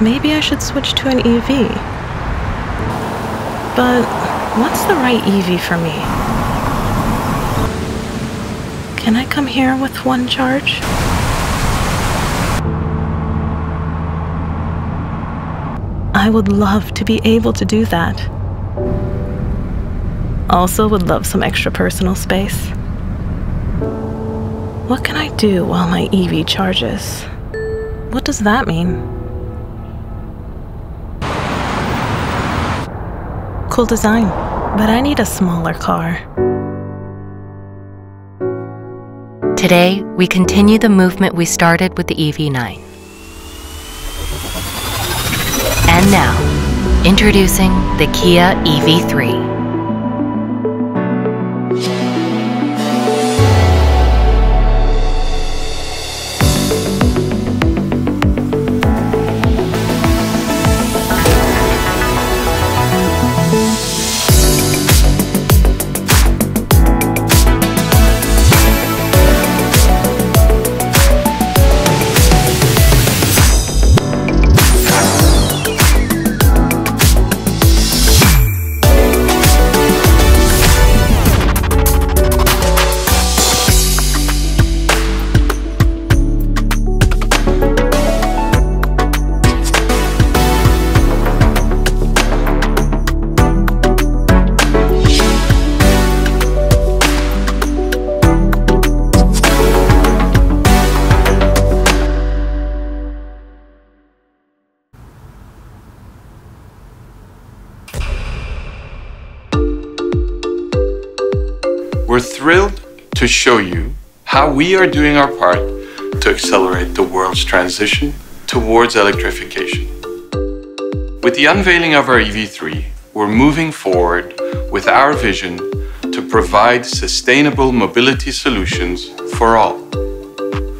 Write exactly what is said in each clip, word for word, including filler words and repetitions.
Maybe I should switch to an E V. But what's the right E V for me? Can I come here with one charge? I would love to be able to do that. Also would love some extra personal space. What can I do while my E V charges? What does that mean? Cool design, but I need a smaller car. Today, we continue the movement we started with the E V nine. And now, introducing the Kia E V three. We're thrilled to show you how we are doing our part to accelerate the world's transition towards electrification. With the unveiling of our E V three, we're moving forward with our vision to provide sustainable mobility solutions for all.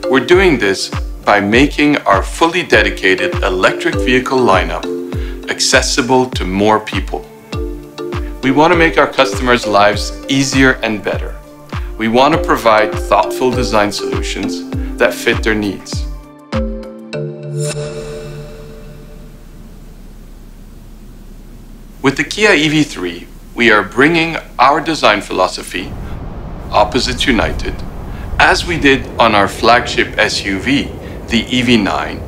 We're doing this by making our fully dedicated electric vehicle lineup accessible to more people. We want to make our customers' lives easier and better. We want to provide thoughtful design solutions that fit their needs. With the Kia E V three, we are bringing our design philosophy, Opposites United, as we did on our flagship S U V, the E V nine,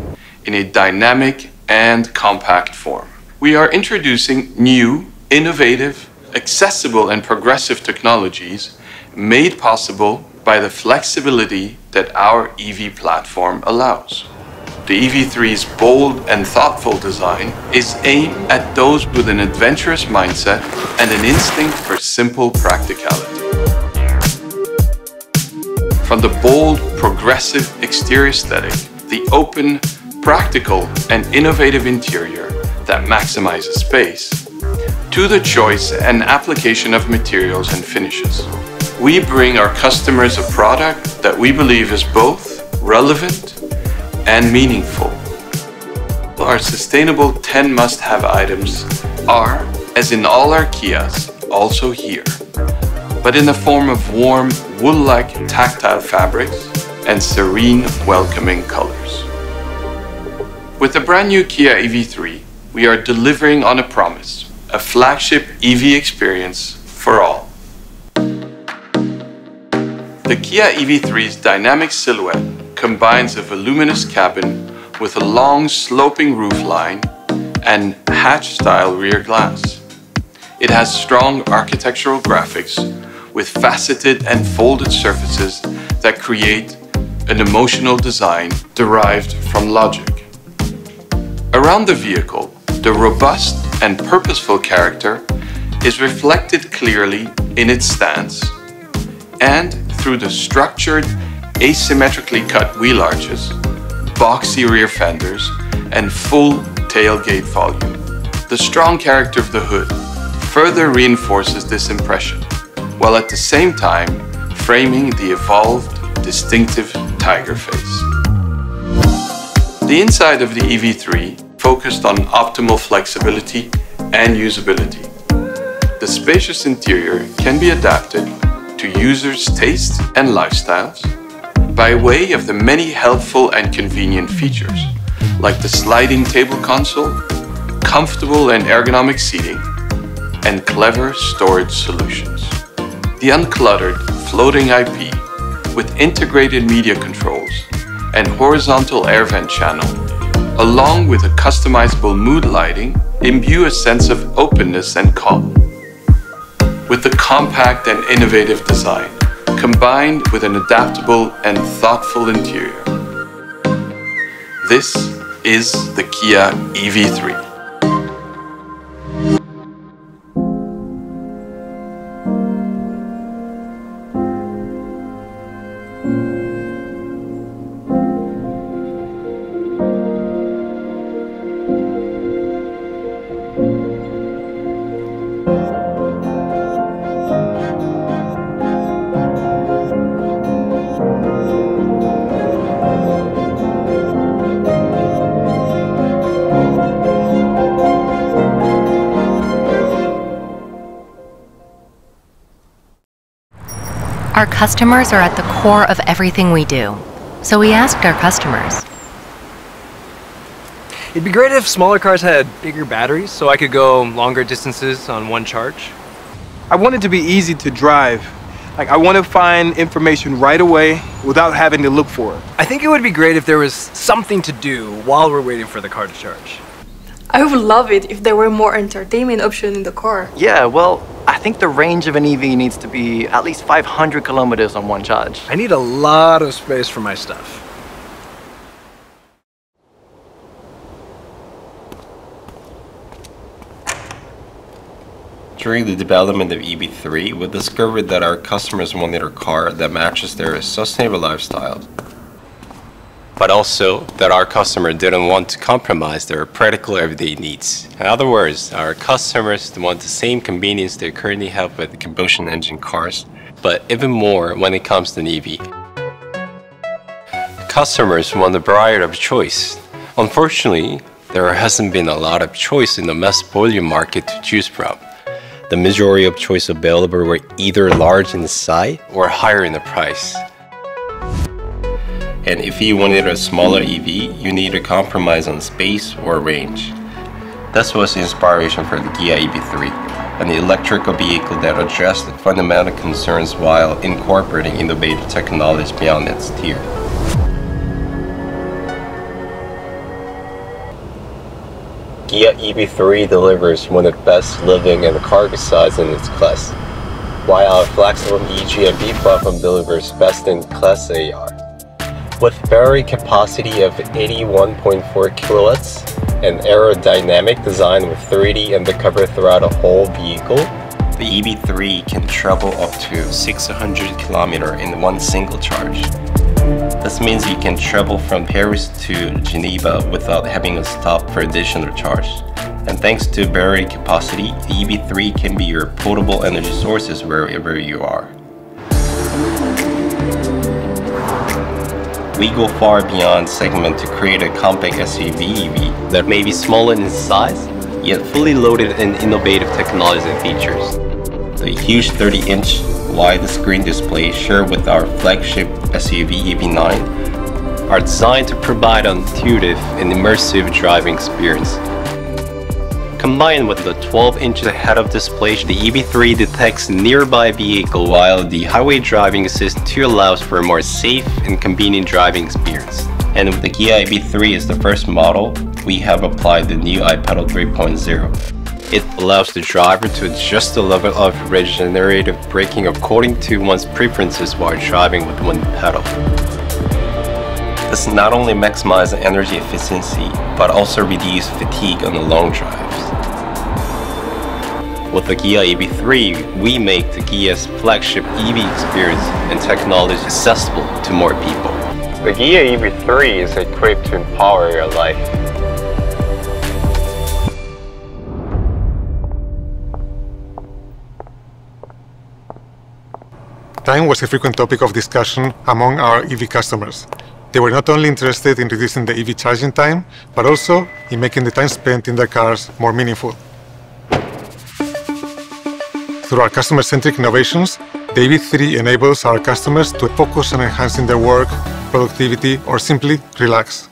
in a dynamic and compact form. We are introducing new, innovative, accessible and progressive technologies made possible by the flexibility that our E V platform allows. The E V three's bold and thoughtful design is aimed at those with an adventurous mindset and an instinct for simple practicality. From the bold, progressive exterior aesthetic, the open, practical and innovative interior that maximizes space, to the choice and application of materials and finishes. We bring our customers a product that we believe is both relevant and meaningful. Our sustainable ten must-have items are, as in all our Kias, also here, but in the form of warm, wool-like tactile fabrics and serene, welcoming colors. With the brand new Kia E V three, we are delivering on a promise. A flagship E V experience for all. The Kia E V three's dynamic silhouette combines a voluminous cabin with a long sloping roofline and hatch-style rear glass. It has strong architectural graphics with faceted and folded surfaces that create an emotional design derived from logic. Around the vehicle, the robust and purposeful character is reflected clearly in its stance and through the structured, asymmetrically cut wheel arches, boxy rear fenders, and full tailgate volume. The strong character of the hood further reinforces this impression, while at the same time framing the evolved, distinctive tiger face. The inside of the E V three focused on optimal flexibility and usability. The spacious interior can be adapted to users' tastes and lifestyles by way of the many helpful and convenient features like the sliding table console, comfortable and ergonomic seating, and clever storage solutions. The uncluttered floating I P with integrated media controls and horizontal air vent channel, along with a customizable mood lighting, imbue a sense of openness and calm. With the compact and innovative design, combined with an adaptable and thoughtful interior, this is the Kia E V three. Our customers are at the core of everything we do, so we asked our customers. It'd be great if smaller cars had bigger batteries so I could go longer distances on one charge. I want it to be easy to drive. Like, I want to find information right away without having to look for it. I think it would be great if there was something to do while we're waiting for the car to charge. I would love it if there were more entertainment options in the car. Yeah, well, I think the range of an E V needs to be at least five hundred kilometers on one charge. I need a lot of space for my stuff. During the development of E V three, we discovered that our customers wanted a car that matches their sustainable lifestyle, but also that our customer didn't want to compromise their practical everyday needs. In other words, our customers want the same convenience they currently have with combustion engine cars, but even more when it comes to an E V. Customers want a variety of choice. Unfortunately, there hasn't been a lot of choice in the mass volume market to choose from. The majority of choice available were either large in the size or higher in the price. And if you wanted a smaller E V, you need a compromise on space or range. This was the inspiration for the Kia E V three, an electrical vehicle that addressed the fundamental concerns while incorporating innovative technology beyond its tier. Kia E V three delivers one of the best living and cargo size in its class, while our flexible E G and B platform delivers best-in-class A R. With battery capacity of eighty-one point four kilowatts, an aerodynamic design with three D undercover throughout the whole vehicle, the E V three can travel up to six hundred kilometers in one single charge. This means you can travel from Paris to Geneva without having to stop for additional charge. And thanks to battery capacity, the E V three can be your portable energy sources wherever you are. We go far beyond segment to create a compact S U V E V that may be smaller in size, yet fully loaded in innovative technologies and features. The huge thirty inch widescreen display shared with our flagship S U V E V nine are designed to provide an intuitive and immersive driving experience. Combined with the twelve inches head-up display, the E V three detects nearby vehicle, while the Highway Driving Assist two allows for a more safe and convenient driving experience. And with the Kia E V three as the first model, we have applied the new iPedal three point oh. It allows the driver to adjust the level of regenerative braking according to one's preferences while driving with one pedal. This not only maximizes energy efficiency, but also reduces fatigue on the long drives. With the Kia E V three, we make the Kia's flagship E V experience and technology accessible to more people. The Kia E V three is equipped to empower your life. Time was a frequent topic of discussion among our E V customers. They were not only interested in reducing the E V charging time, but also in making the time spent in their cars more meaningful. Through our customer-centric innovations, the E V three enables our customers to focus on enhancing their work, productivity, or simply relax.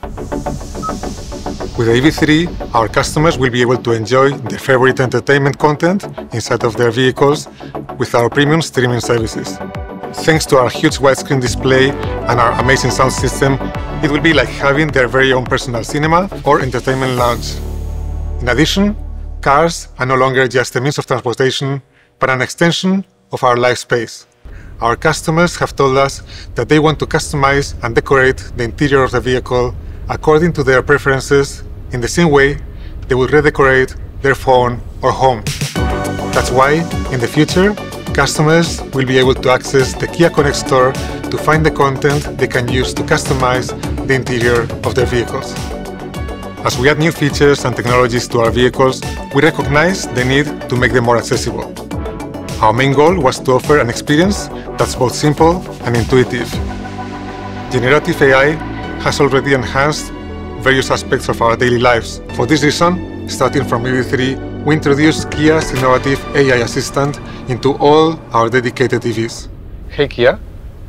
With the E V three, our customers will be able to enjoy their favorite entertainment content inside of their vehicles with our premium streaming services. Thanks to our huge widescreen display and our amazing sound system, it will be like having their very own personal cinema or entertainment lounge. In addition, cars are no longer just a means of transportation, but an extension of our life space. Our customers have told us that they want to customize and decorate the interior of the vehicle according to their preferences, in the same way they will redecorate their phone or home. That's why, in the future, customers will be able to access the Kia Connect store to find the content they can use to customize the interior of their vehicles. As we add new features and technologies to our vehicles, we recognize the need to make them more accessible. Our main goal was to offer an experience that's both simple and intuitive. Generative A I has already enhanced various aspects of our daily lives. For this reason, starting from E V three, we introduced Kia's innovative A I Assistant into all our dedicated E Vs. Hey Kia,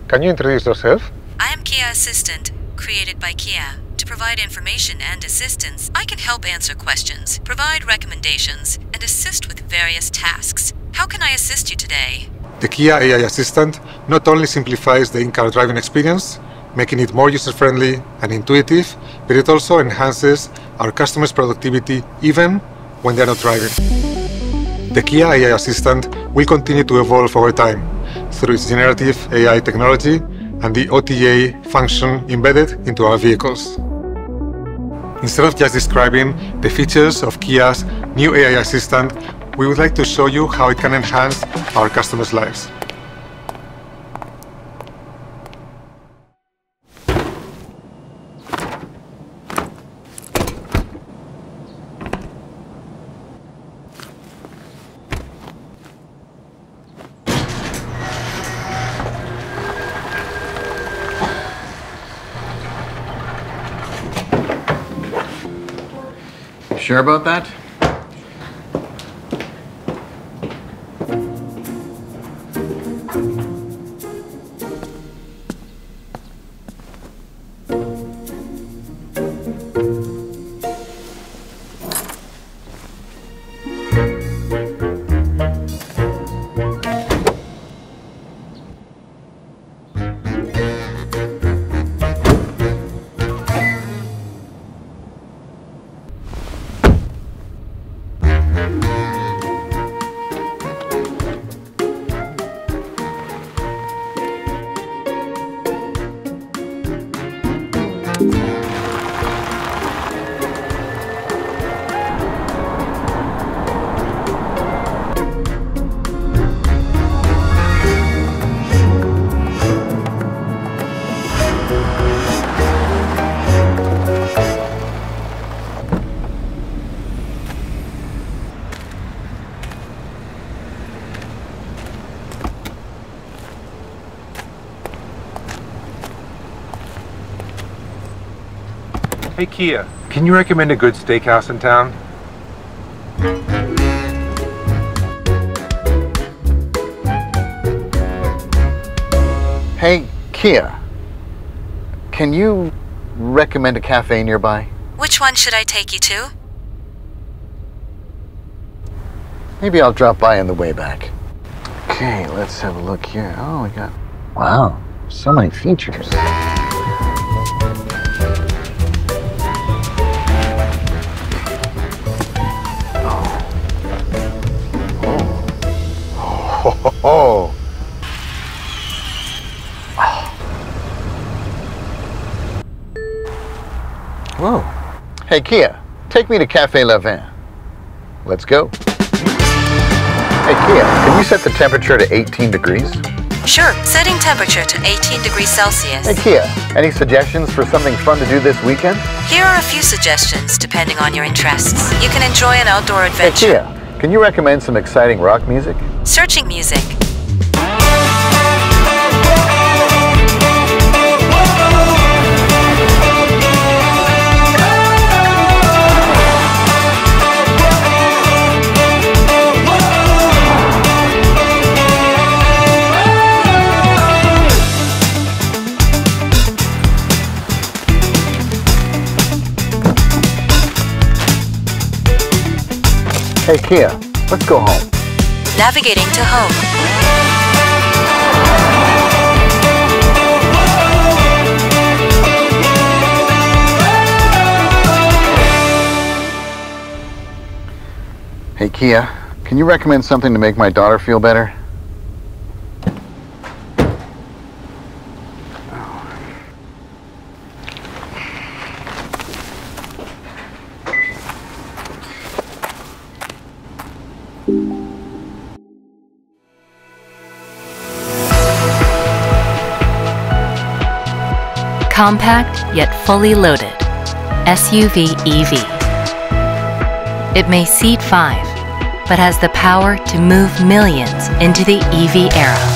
can you introduce yourself? I am Kia Assistant, created by Kia. To provide information and assistance, I can help answer questions, provide recommendations, and assist with various tasks. How can I assist you today? The Kia A I Assistant not only simplifies the in-car driving experience, making it more user-friendly and intuitive, but it also enhances our customers' productivity even when they're not driving. The Kia A I Assistant will continue to evolve over time through its generative A I technology and the O T A function embedded into our vehicles. Instead of just describing the features of Kia's new A I Assistant, we would like to show you how it can enhance our customers' lives. Sure about that? Hey Kia, can you recommend a good steakhouse in town? Hey Kia, can you recommend a cafe nearby? Which one should I take you to? Maybe I'll drop by on the way back. Okay, let's have a look here. Oh, we got, wow, so many features. Oh. Oh. Whoa. Hey Kia, take me to Cafe Lavande. Let's go. Hey Kia, can you set the temperature to eighteen degrees? Sure, setting temperature to eighteen degrees Celsius. Hey Kia, any suggestions for something fun to do this weekend? Here are a few suggestions depending on your interests. You can enjoy an outdoor adventure. Hey Kia, can you recommend some exciting rock music? Searching music. Hey Kia, let's go home. Navigating to home. Hey Kia, can you recommend something to make my daughter feel better? Compact yet fully loaded, S U V E V. It may seat five, but has the power to move millions into the E V era.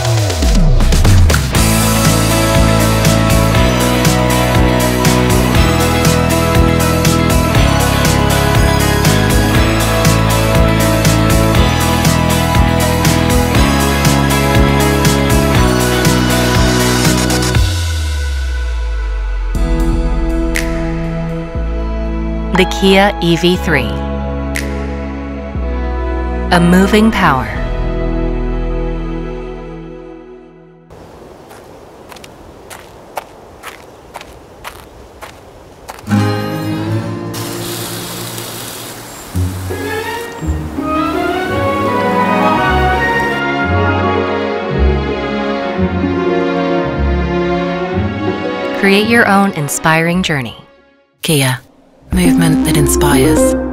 The Kia E V three, a moving power. Create your own inspiring journey. Kia. Movement that inspires.